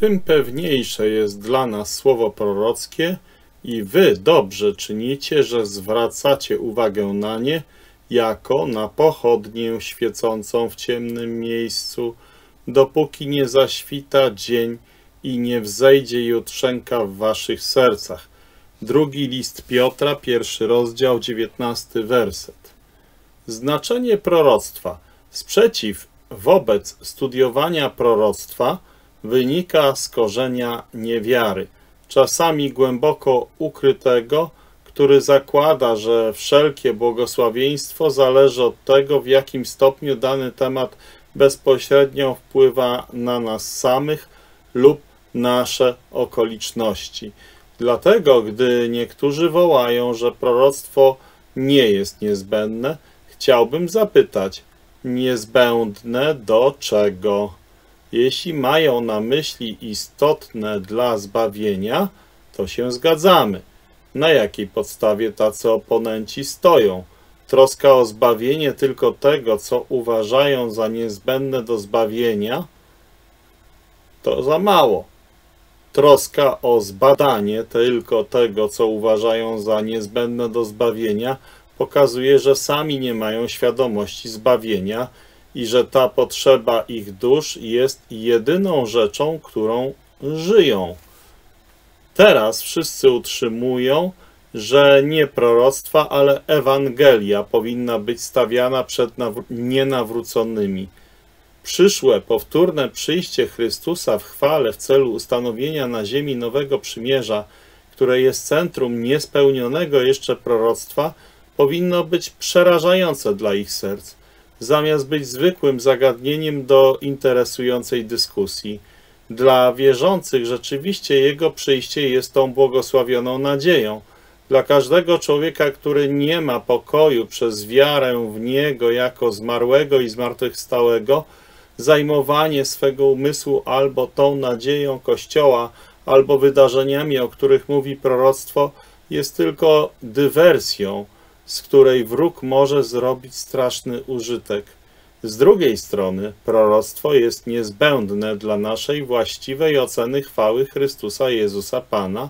tym pewniejsze jest dla nas słowo prorockie i wy dobrze czynicie, że zwracacie uwagę na nie jako na pochodnię świecącą w ciemnym miejscu, dopóki nie zaświta dzień i nie wzejdzie jutrzenka w waszych sercach. 2 list Piotra, 1 rozdział, 19 werset. Znaczenie proroctwa. Sprzeciw wobec studiowania proroctwa wynika z korzenia niewiary, czasami głęboko ukrytego, który zakłada, że wszelkie błogosławieństwo zależy od tego, w jakim stopniu dany temat bezpośrednio wpływa na nas samych lub nasze okoliczności. Dlatego, gdy niektórzy wołają, że proroctwo nie jest niezbędne, chciałbym zapytać, niezbędne do czego? Jeśli mają na myśli istotne dla zbawienia, to się zgadzamy. Na jakiej podstawie tacy oponenci stoją? Troska o zbawienie tylko tego, co uważają za niezbędne do zbawienia, to za mało. Troska o zbadanie tylko tego, co uważają za niezbędne do zbawienia, pokazuje, że sami nie mają świadomości zbawienia i że ta potrzeba ich dusz jest jedyną rzeczą, którą żyją. Teraz wszyscy utrzymują, że nie proroctwa, ale Ewangelia powinna być stawiana przed nienawróconymi. Przyszłe, powtórne przyjście Chrystusa w chwale w celu ustanowienia na ziemi nowego przymierza, które jest centrum niespełnionego jeszcze proroctwa, powinno być przerażające dla ich serc, zamiast być zwykłym zagadnieniem do interesującej dyskusji. Dla wierzących rzeczywiście Jego przyjście jest tą błogosławioną nadzieją. Dla każdego człowieka, który nie ma pokoju przez wiarę w Niego jako zmarłego i zmartwychwstałego, zajmowanie swego umysłu albo tą nadzieją Kościoła, albo wydarzeniami, o których mówi proroctwo, jest tylko dywersją, z której wróg może zrobić straszny użytek. Z drugiej strony, proroctwo jest niezbędne dla naszej właściwej oceny chwały Chrystusa Jezusa Pana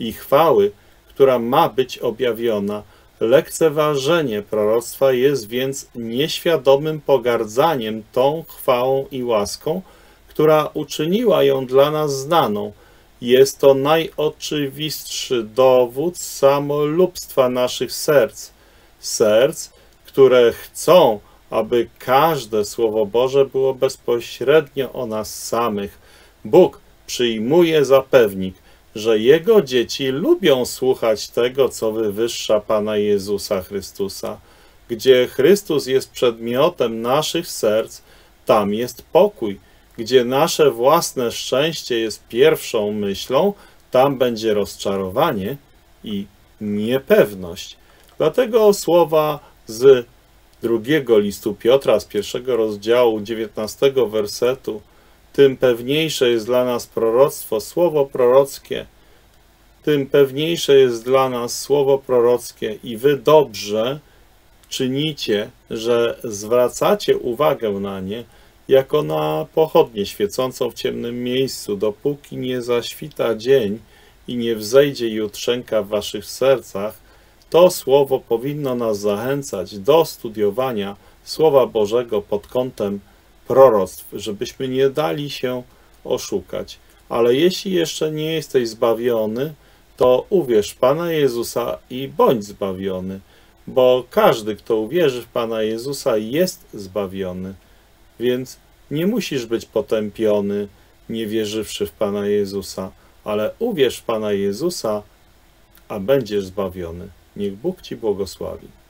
i chwały, która ma być objawiona. Lekceważenie proroctwa jest więc nieświadomym pogardzaniem tą chwałą i łaską, która uczyniła ją dla nas znaną. Jest to najoczywistszy dowód samolubstwa naszych serc. Serc, które chcą, aby każde Słowo Boże było bezpośrednio o nas samych. Bóg przyjmuje za pewnik, że Jego dzieci lubią słuchać tego, co wywyższa Pana Jezusa Chrystusa. Gdzie Chrystus jest przedmiotem naszych serc, tam jest pokój. Gdzie nasze własne szczęście jest pierwszą myślą, tam będzie rozczarowanie i niepewność. Dlatego słowa z 2 listu Piotra, z 1 rozdziału, 19 wersetu, tym pewniejsze jest dla nas proroctwo, słowo prorockie. Tym pewniejsze jest dla nas słowo prorockie i wy dobrze czynicie, że zwracacie uwagę na nie jako na pochodnię świecącą w ciemnym miejscu, dopóki nie zaświta dzień i nie wzejdzie jutrzenka w waszych sercach. To słowo powinno nas zachęcać do studiowania Słowa Bożego pod kątem proroctw, żebyśmy nie dali się oszukać. Ale jeśli jeszcze nie jesteś zbawiony, to uwierz w Pana Jezusa i bądź zbawiony, bo każdy, kto uwierzy w Pana Jezusa, jest zbawiony. Więc nie musisz być potępiony, nie wierzywszy w Pana Jezusa, ale uwierz w Pana Jezusa, a będziesz zbawiony. Niech Bóg ci błogosławi.